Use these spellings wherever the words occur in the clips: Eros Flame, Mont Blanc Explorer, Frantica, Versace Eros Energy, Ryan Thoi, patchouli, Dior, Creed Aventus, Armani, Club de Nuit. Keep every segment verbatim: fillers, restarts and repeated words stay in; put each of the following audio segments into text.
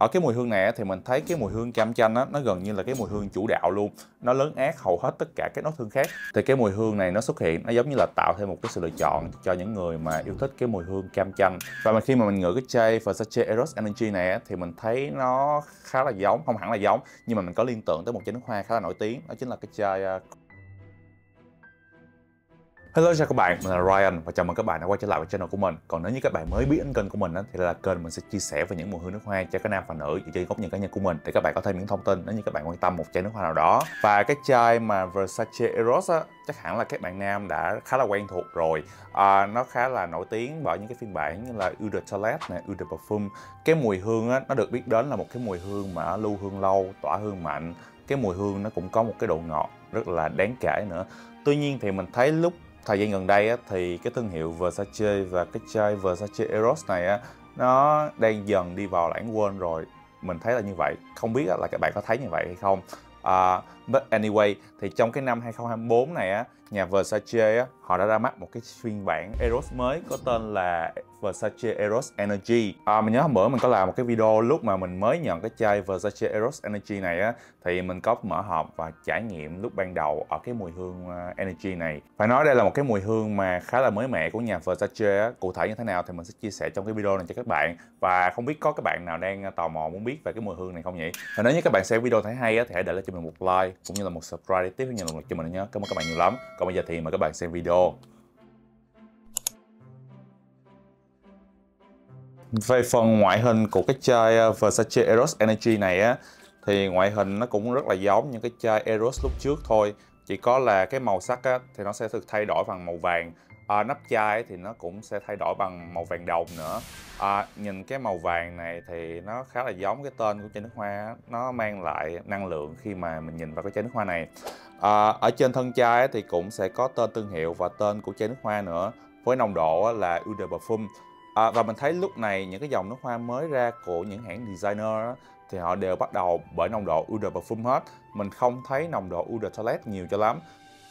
Ở cái mùi hương này thì mình thấy cái mùi hương cam chanh á, nó gần như là cái mùi hương chủ đạo luôn. Nó lớn át hầu hết tất cả các nốt hương khác. Thì cái mùi hương này nó xuất hiện, nó giống như là tạo thêm một cái sự lựa chọn cho những người mà yêu thích cái mùi hương cam chanh. Và mà khi mà mình ngửi cái chai Versace Eros Energy này thì mình thấy nó khá là giống, không hẳn là giống, nhưng mà mình có liên tưởng tới một chai nước hoa khá là nổi tiếng, đó chính là cái chai... Hello chào các bạn, mình là Ryan và chào mừng các bạn đã quay trở lại với channel của mình. Còn nếu như các bạn mới biết đến kênh của mình thì là kênh mình sẽ chia sẻ về những mùi hương nước hoa cho cả nam và nữ dựa trên góc nhìn cá nhân của mình để các bạn có thêm những thông tin nếu như các bạn quan tâm một chai nước hoa nào đó. Và cái chai mà Versace Eros á, chắc hẳn là các bạn nam đã khá là quen thuộc rồi. À, nó khá là nổi tiếng bởi những cái phiên bản như là Eau de Toilette này, Eau de Parfum. Cái mùi hương á, nó được biết đến là một cái mùi hương mà lưu hương lâu, tỏa hương mạnh. Cái mùi hương nó cũng có một cái độ ngọt rất là đáng kể nữa. Tuy nhiên thì mình thấy lúc thời gian gần đây á, thì cái thương hiệu Versace và cái chai Versace Eros này á, nó đang dần đi vào lãng quên rồi. Mình thấy là như vậy, không biết á, là các bạn có thấy như vậy hay không. Uh, but anyway, thì trong cái năm hai không hai tư này á, nhà Versace á, họ đã ra mắt một cái phiên bản Eros mới có tên là Versace Eros Energy. À, mình nhớ hôm bữa mình có làm một cái video lúc mà mình mới nhận cái chai Versace Eros Energy này á, thì mình có mở hộp và trải nghiệm lúc ban đầu ở cái mùi hương Energy này. Phải nói đây là một cái mùi hương mà khá là mới mẻ của nhà Versace á. Cụ thể như thế nào thì mình sẽ chia sẻ trong cái video này cho các bạn. Và không biết có các bạn nào đang tò mò muốn biết về cái mùi hương này không nhỉ? Và nếu như các bạn xem video thấy hay á, thì hãy để lại cho mình một like cũng như là một subscribe để tiếp theo nhận động lực cho mình nhé. Cảm ơn các bạn nhiều lắm. Còn bây giờ thì mời các bạn xem video. Về phần ngoại hình của cái chai Versace Eros Energy này á, thì ngoại hình nó cũng rất là giống những cái chai Eros lúc trước thôi. Chỉ có là cái màu sắc á, thì nó sẽ được thay đổi bằng màu vàng. À, nắp chai thì nó cũng sẽ thay đổi bằng màu vàng đồng nữa. À, nhìn cái màu vàng này thì nó khá là giống cái tên của chai nước hoa. Nó mang lại năng lượng khi mà mình nhìn vào cái chai nước hoa này. À, ở trên thân chai thì cũng sẽ có tên thương hiệu và tên của chai nước hoa nữa, với nồng độ là Eau de Parfum. À, và mình thấy lúc này những cái dòng nước hoa mới ra của những hãng designer đó, thì họ đều bắt đầu bởi nồng độ Eau de Parfum hết. Mình không thấy nồng độ Eau de Toilette nhiều cho lắm.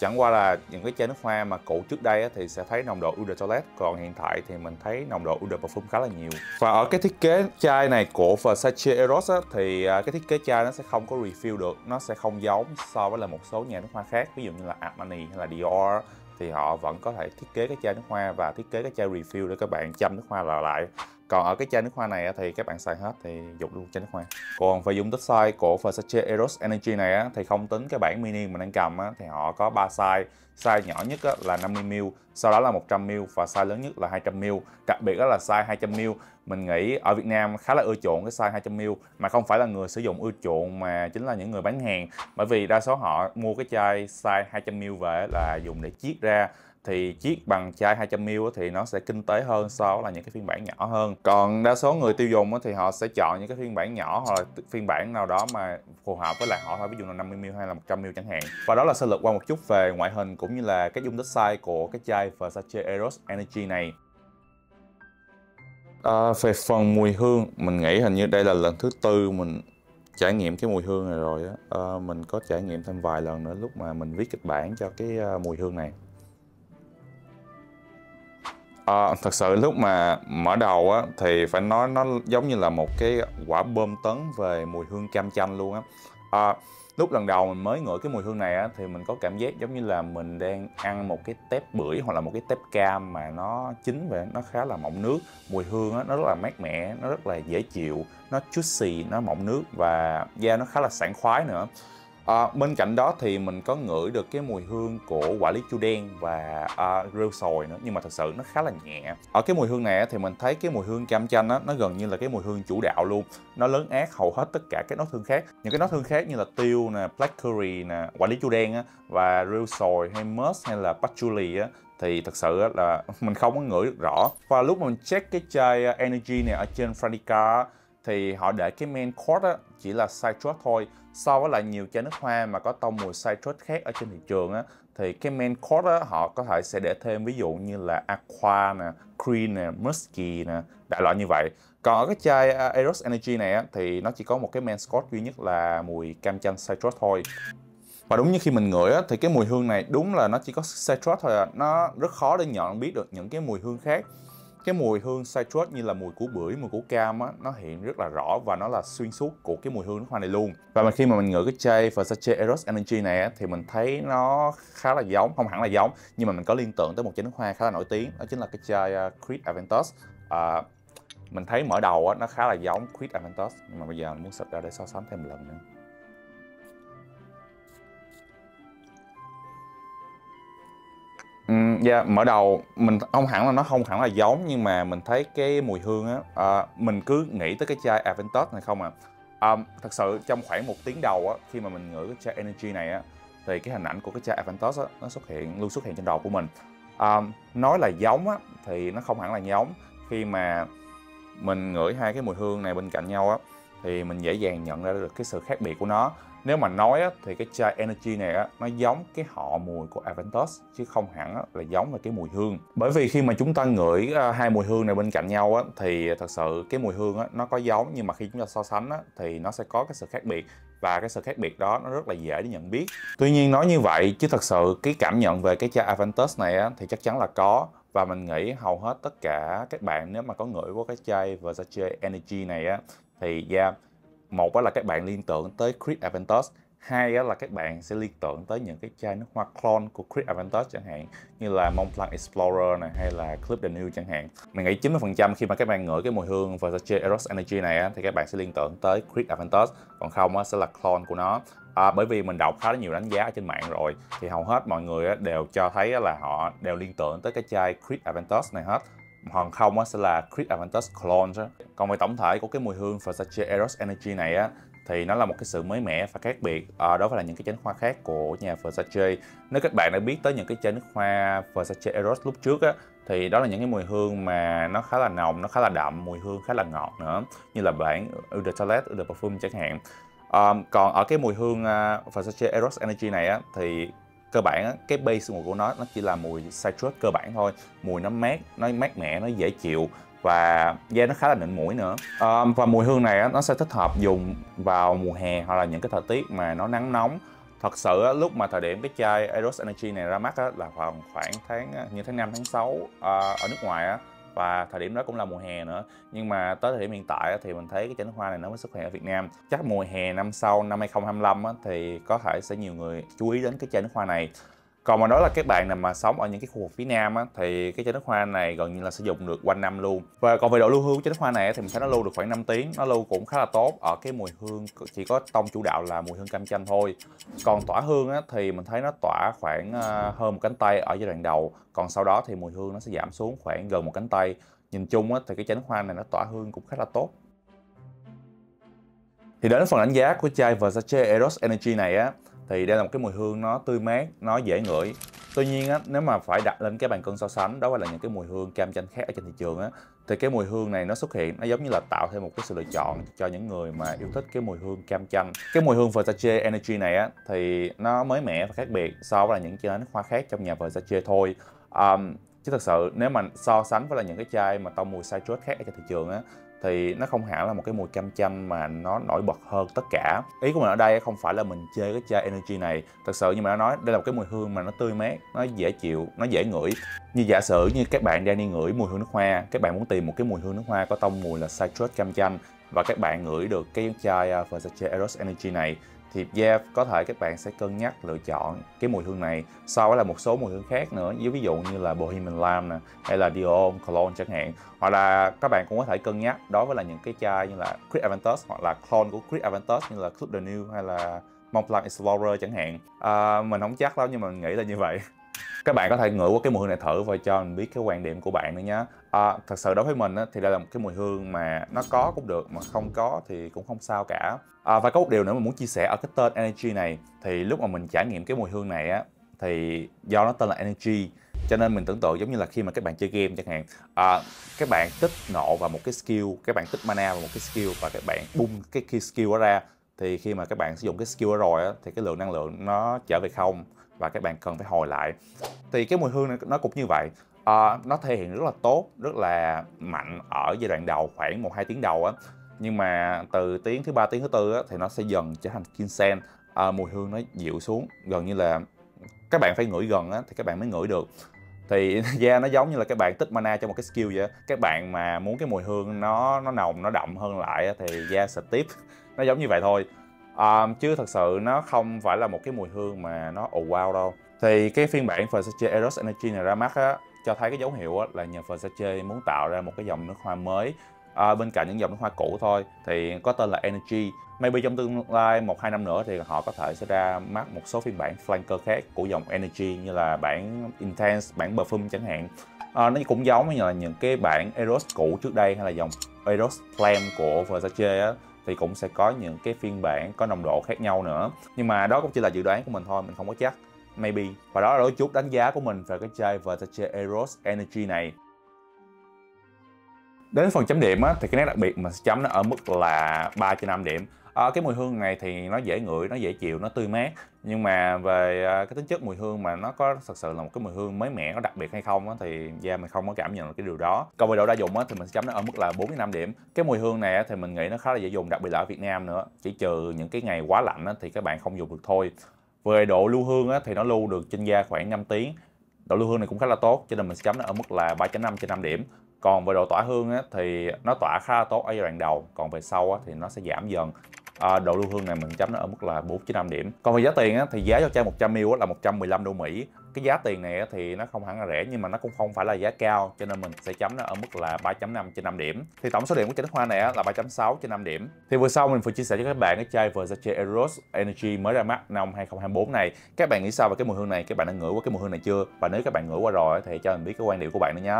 Chẳng qua là những cái chai nước hoa mà cũ trước đây thì sẽ thấy nồng độ Eau de Toilette, còn hiện tại thì mình thấy nồng độ Eau de Parfum khá là nhiều. Và ở cái thiết kế chai này của Versace Eros á, thì cái thiết kế chai nó sẽ không có refill được, nó sẽ không giống so với là một số nhà nước hoa khác, ví dụ như là Armani hay là Dior, thì họ vẫn có thể thiết kế cái chai nước hoa và thiết kế cái chai refill để các bạn châm nước hoa vào lại. Còn ở cái chai nước hoa này thì các bạn xài hết thì dùng luôn chai nước hoa. Còn về dung tích size của Versace Eros Energy này thì không tính cái bản mini mình đang cầm thì họ có ba size. Size nhỏ nhất là năm mươi mi li lít, sau đó là một trăm mi li lít và size lớn nhất là hai trăm mi li lít. Đặc biệt là size hai trăm mi li lít. Mình nghĩ ở Việt Nam khá là ưa chuộng cái size hai trăm mi li lít, mà không phải là người sử dụng ưa chuộng mà chính là những người bán hàng. Bởi vì đa số họ mua cái chai size hai trăm mi li lít về là dùng để chiết ra. Thì chiếc bằng chai hai trăm mi li lít thì nó sẽ kinh tế hơn so với là những cái phiên bản nhỏ hơn. Còn đa số người tiêu dùng thì họ sẽ chọn những cái phiên bản nhỏ hoặc là phiên bản nào đó mà phù hợp với lại họ thôi, ví dụ là năm mươi mi li lít hay là một trăm mi li lít chẳng hạn. Và đó là sơ lược qua một chút về ngoại hình cũng như là cái dung tích size của cái chai Versace Eros Energy này. À, về phần mùi hương, mình nghĩ hình như đây là lần thứ tư mình trải nghiệm cái mùi hương này rồi á. À, mình có trải nghiệm thêm vài lần nữa lúc mà mình viết kịch bản cho cái mùi hương này. À, thật sự lúc mà mở đầu á, thì phải nói nó giống như là một cái quả bom tấn về mùi hương cam chanh luôn á. À, lúc lần đầu mình mới ngửi cái mùi hương này á, thì mình có cảm giác giống như là mình đang ăn một cái tép bưởi hoặc là một cái tép cam mà nó chín vậy, nó khá là mọng nước. Mùi hương á, nó rất là mát mẻ, nó rất là dễ chịu, nó juicy, nó mọng nước và da nó khá là sảng khoái nữa. À, bên cạnh đó thì mình có ngửi được cái mùi hương của quả lý chu đen và à, rêu sồi nữa, nhưng mà thật sự nó khá là nhẹ. Ở cái mùi hương này thì mình thấy cái mùi hương cam chanh á, nó gần như là cái mùi hương chủ đạo luôn. Nó lớn át hầu hết tất cả các nốt hương khác. Những cái nốt hương khác như là tiêu nè, black curry nè, quả lý chu đen á, và rêu sồi hay musk hay là patchouli á, thì thật sự là mình không có ngửi được rõ. Và lúc mà mình check cái chai Energy này ở trên Frantica thì họ để cái main course á, chỉ là citrus thôi. So với lại nhiều chai nước hoa mà có tông mùi citrus khác ở trên thị trường á, thì cái main course á, họ có thể sẽ để thêm ví dụ như là aqua nè, green nè, musky nè, đại loại như vậy. Còn ở cái chai Eros Energy này á, thì nó chỉ có một cái main course duy nhất là mùi cam chanh citrus thôi. Và đúng như khi mình ngửi á, thì cái mùi hương này đúng là nó chỉ có citrus thôi à. Nó rất khó để nhận biết được những cái mùi hương khác. Cái mùi hương citrus như là mùi của bưởi, mùi của cam á, nó hiện rất là rõ và nó là xuyên suốt của cái mùi hương nước hoa này luôn. Và khi mà mình ngửi cái chai Versace Eros Energy này á, thì mình thấy nó khá là giống, không hẳn là giống, nhưng mà mình có liên tưởng tới một chai nước hoa khá là nổi tiếng, đó chính là cái chai Creed Aventus. À, mình thấy mở đầu á, nó khá là giống Creed Aventus, nhưng mà bây giờ mình muốn xịt ra để so sánh thêm một lần nữa. Dạ, yeah, mở đầu mình không hẳn là nó không hẳn là giống, nhưng mà mình thấy cái mùi hương á, à, mình cứ nghĩ tới cái chai Aventus này không à. à Thật sự trong khoảng một tiếng đầu á, khi mà mình ngửi cái chai Energy này á, thì cái hình ảnh của cái chai Aventus á, nó xuất hiện, luôn xuất hiện trên đầu của mình. à, Nói là giống á, thì nó không hẳn là giống. Khi mà mình ngửi hai cái mùi hương này bên cạnh nhau á, thì mình dễ dàng nhận ra được cái sự khác biệt của nó. Nếu mà nói á, thì cái chai Energy này á, nó giống cái họ mùi của Aventus, chứ không hẳn á, là giống là cái mùi hương. Bởi vì khi mà chúng ta ngửi à, hai mùi hương này bên cạnh nhau á, thì thật sự cái mùi hương á, nó có giống, nhưng mà khi chúng ta so sánh á, thì nó sẽ có cái sự khác biệt. Và cái sự khác biệt đó nó rất là dễ để nhận biết. Tuy nhiên nói như vậy, chứ thật sự cái cảm nhận về cái chai Aventus này á, thì chắc chắn là có. Và mình nghĩ hầu hết tất cả các bạn nếu mà có ngửi qua cái chai Versace Energy này á, thì yeah, một là các bạn liên tưởng tới Creed Aventus, hai là các bạn sẽ liên tưởng tới những cái chai nước hoa clone của Creed Aventus chẳng hạn, như là Mont Blanc Explorer này hay là Club de Nuit chẳng hạn. Mình nghĩ chín mươi phần trăm khi mà các bạn ngửi cái mùi hương Versace Eros Energy này thì các bạn sẽ liên tưởng tới Creed Aventus, còn không sẽ là clone của nó. À, bởi vì mình đọc khá là nhiều đánh giá trên mạng rồi, thì hầu hết mọi người đều cho thấy là họ đều liên tưởng tới cái chai Creed Aventus này hết, còn không á, sẽ là Creed Aventus Clone á. Còn về tổng thể của cái mùi hương Versace Eros Energy này á, thì nó là một cái sự mới mẻ và khác biệt à, đối với là những cái chai nước hoa khác của nhà Versace. Nếu các bạn đã biết tới những cái chai nước hoa Versace Eros lúc trước á, thì đó là những cái mùi hương mà nó khá là nồng, nó khá là đậm, mùi hương khá là ngọt nữa, như là bản Eau de Toilette, Eau de Parfum chẳng hạn. à, Còn ở cái mùi hương uh, Versace Eros Energy này á, thì cơ bản á, cái base mùi của nó nó chỉ là mùi citrus cơ bản thôi. Mùi nó mát, nó mát mẻ, nó dễ chịu và da nó khá là nịnh mũi nữa. à, Và mùi hương này á, nó sẽ thích hợp dùng vào mùa hè hoặc là những cái thời tiết mà nó nắng nóng. Thật sự á, lúc mà thời điểm cái chai Eros Energy này ra mắt á, là khoảng khoảng tháng như tháng năm, tháng sáu à, ở nước ngoài á, và thời điểm đó cũng là mùa hè nữa. Nhưng mà tới thời điểm hiện tại thì mình thấy cái chai nước hoa này nó mới xuất hiện ở Việt Nam. Chắc mùa hè năm sau, năm hai không hai lăm thì có thể sẽ nhiều người chú ý đến cái chai nước hoa này. Còn mà nói là các bạn nào mà sống ở những cái khu vực phía Nam á, thì cái chai nước hoa này gần như là sử dụng được quanh năm luôn. Và còn về độ lưu hương của chai nước hoa này thì mình thấy nó lưu được khoảng năm tiếng. Nó lưu cũng khá là tốt ở cái mùi hương chỉ có tông chủ đạo là mùi hương cam chanh thôi. Còn tỏa hương á, thì mình thấy nó tỏa khoảng hơn một cánh tay ở giai đoạn đầu. Còn sau đó thì mùi hương nó sẽ giảm xuống khoảng gần một cánh tay. Nhìn chung á, thì cái chai nước hoa này nó tỏa hương cũng khá là tốt. Thì đến phần đánh giá của chai Versace Eros Energy này á, thì đây là một cái mùi hương nó tươi mát, nó dễ ngửi. Tuy nhiên á, nếu mà phải đặt lên cái bàn cân so sánh đó là những cái mùi hương cam chanh khác ở trên thị trường á, thì cái mùi hương này nó xuất hiện, nó giống như là tạo thêm một cái sự lựa chọn cho những người mà yêu thích cái mùi hương cam chanh. Cái mùi hương Versace Energy này á, thì nó mới mẻ và khác biệt so với là những chai nước hoa khác trong nhà Versace thôi. um, Chứ thật sự nếu mà so sánh với là những cái chai mà tông mùi citrus khác ở trên thị trường á, thì nó không hẳn là một cái mùi cam chanh mà nó nổi bật hơn tất cả. Ý của mình ở đây không phải là mình chê cái chai Energy này. Thật sự như mình đã nói, đây là một cái mùi hương mà nó tươi mát, nó dễ chịu, nó dễ ngửi. Như giả sử như các bạn đang đi ngửi mùi hương nước hoa, các bạn muốn tìm một cái mùi hương nước hoa có tông mùi là citrus cam chanh, và các bạn ngửi được cái chai Versace Eros Energy này, thì yeah, có thể các bạn sẽ cân nhắc lựa chọn cái mùi hương này so với là một số mùi hương khác nữa, ví dụ như là Bohemian Lam nè, hay là Dior Cologne chẳng hạn. Hoặc là các bạn cũng có thể cân nhắc đối với là những cái chai như là Creed Aventus hoặc là clone của Creed Aventus như là Club de Nuit hay là Mont Blanc Explorer chẳng hạn. À, mình không chắc lắm nhưng mà mình nghĩ là như vậy. Các bạn có thể ngửi qua cái mùi hương này thử và cho mình biết cái quan điểm của bạn nữa nhé. À, thật sự đối với mình á, thì đây là một cái mùi hương mà nó có cũng được mà không có thì cũng không sao cả. À, và có một điều nữa mình muốn chia sẻ ở cái tên Energy này, thì lúc mà mình trải nghiệm cái mùi hương này á, thì do nó tên là Energy cho nên mình tưởng tượng giống như là khi mà các bạn chơi game chẳng hạn, à, các bạn tích nộ vào một cái skill, các bạn tích mana vào một cái skill và các bạn bung cái key skill đó ra, thì khi mà các bạn sử dụng cái skill đó rồi á, thì cái lượng năng lượng nó trở về không và các bạn cần phải hồi lại. Thì cái mùi hương này nó cũng như vậy. À, nó thể hiện rất là tốt, rất là mạnh ở giai đoạn đầu khoảng một hai tiếng đầu á, nhưng mà từ tiếng thứ ba, tiếng thứ tư á, thì nó sẽ dần trở thành kinseng. À, mùi hương nó dịu xuống, gần như là các bạn phải ngửi gần á, thì các bạn mới ngửi được. Thì da nó giống như là các bạn tích mana cho một cái skill vậy đó. Các bạn mà muốn cái mùi hương nó nó nồng, nó đậm hơn lại thì da sẽ tiếp. Nó giống như vậy thôi. Um, chứ thật sự nó không phải là một cái mùi hương mà nó ồ wow đâu. Thì cái phiên bản Versace Eros Energy này ra mắt á, cho thấy cái dấu hiệu á, là nhà Versace muốn tạo ra một cái dòng nước hoa mới à, bên cạnh những dòng nước hoa cũ thôi, thì có tên là Energy. Maybe trong tương lai một hai năm nữa thì họ có thể sẽ ra mắt một số phiên bản flanker khác của dòng Energy, như là bản Intense, bản Perfume chẳng hạn. à, Nó cũng giống như là những cái bản Eros cũ trước đây, hay là dòng Eros Flame của Versace á, thì cũng sẽ có những cái phiên bản có nồng độ khác nhau nữa. Nhưng mà đó cũng chỉ là dự đoán của mình thôi, mình không có chắc. Maybe. Và đó là đôi chút đánh giá của mình về cái chai Versace Eros Energy này. Đến phần chấm điểm á, thì cái nét đặc biệt mình sẽ chấm nó ở mức là ba trên năm điểm. à, Cái mùi hương này thì nó dễ ngửi, nó dễ chịu, nó tươi mát. Nhưng mà về cái tính chất mùi hương mà nó có thật sự là một cái mùi hương mới mẻ, nó đặc biệt hay không á, thì da mình không có cảm nhận được cái điều đó. Còn về độ đa dụng á, thì mình sẽ chấm nó ở mức là bốn đến năm điểm. Cái mùi hương này á, thì mình nghĩ nó khá là dễ dùng, đặc biệt là ở Việt Nam nữa. Chỉ trừ những cái ngày quá lạnh á, thì các bạn không dùng được thôi. Về độ lưu hương á, thì nó lưu được trên da khoảng năm tiếng. Độ lưu hương này cũng khá là tốt, cho nên mình sẽ chấm nó ở mức là ba chấm năm trên năm điểm. Còn về độ tỏa hương á, thì nó tỏa khá là tốt ở giai đoạn đầu, còn về sau á, thì nó sẽ giảm dần. À, độ lưu hương này mình chấm nó ở mức là bốn chấm năm điểm. Còn về giá tiền á, thì giá cho chai một trăm mi li lít là một trăm mười lăm đô Mỹ. Cái giá tiền này á, thì nó không hẳn là rẻ, nhưng mà nó cũng không phải là giá cao, cho nên mình sẽ chấm nó ở mức là ba chấm năm trên năm điểm. Thì tổng số điểm của chai nước hoa này á, là ba chấm sáu trên năm điểm. Thì vừa sau mình vừa chia sẻ cho các bạn cái chai Versace Eros Energy mới ra mắt năm hai không hai tư này. Các bạn nghĩ sao về cái mùi hương này? Các bạn đã ngửi qua cái mùi hương này chưa? Và nếu các bạn ngửi qua rồi thì cho mình biết cái quan điểm của bạn nữa nhé.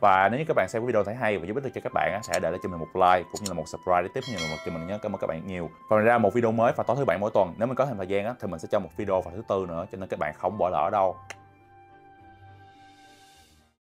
Và nếu như các bạn xem video thấy hay và giúp ích được cho các bạn, hãy để lại cho mình một like cũng như là một subscribe để tiếp nhận động lực cho mình nhé. Cảm ơn các bạn nhiều. Và ra một video mới vào tối thứ bảy mỗi tuần. Nếu mình có thêm thời gian thì mình sẽ cho một video vào thứ tư nữa, cho nên các bạn không bỏ lỡ đâu.